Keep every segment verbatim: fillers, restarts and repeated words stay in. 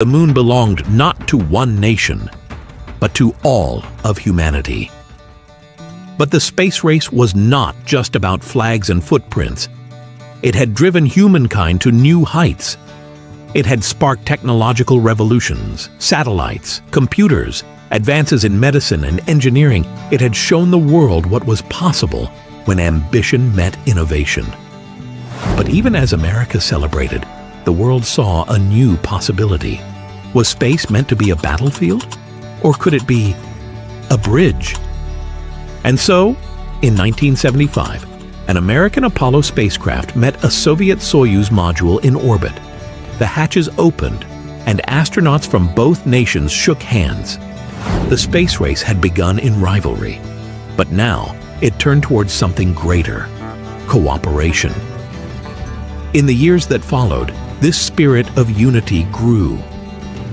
The moon belonged not to one nation, but to all of humanity. But the space race was not just about flags and footprints. It had driven humankind to new heights. It had sparked technological revolutions, satellites, computers, advances in medicine and engineering. It had shown the world what was possible when ambition met innovation. But even as America celebrated, the world saw a new possibility. Was space meant to be a battlefield? Or could it be a bridge? And so, in nineteen seventy-five, an American Apollo spacecraft met a Soviet Soyuz module in orbit. The hatches opened, and astronauts from both nations shook hands. The space race had begun in rivalry, but now it turned towards something greater: cooperation. In the years that followed, this spirit of unity grew.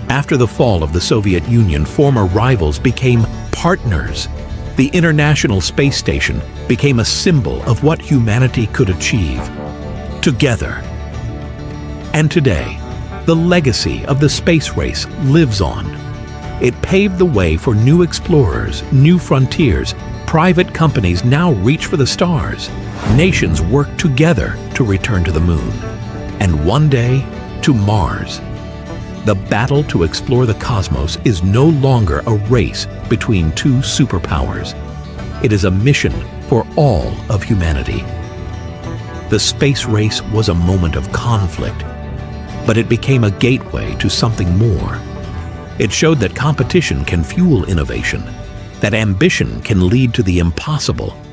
After the fall of the Soviet Union, former rivals became partners. The International Space Station became a symbol of what humanity could achieve together. And today, the legacy of the space race lives on. It paved the way for new explorers, new frontiers. Private companies now reach for the stars. Nations work together to return to the moon, and one day to Mars. The battle to explore the cosmos is no longer a race between two superpowers. It is a mission for all of humanity. The space race was a moment of conflict, but it became a gateway to something more. It showed that competition can fuel innovation, that ambition can lead to the impossible,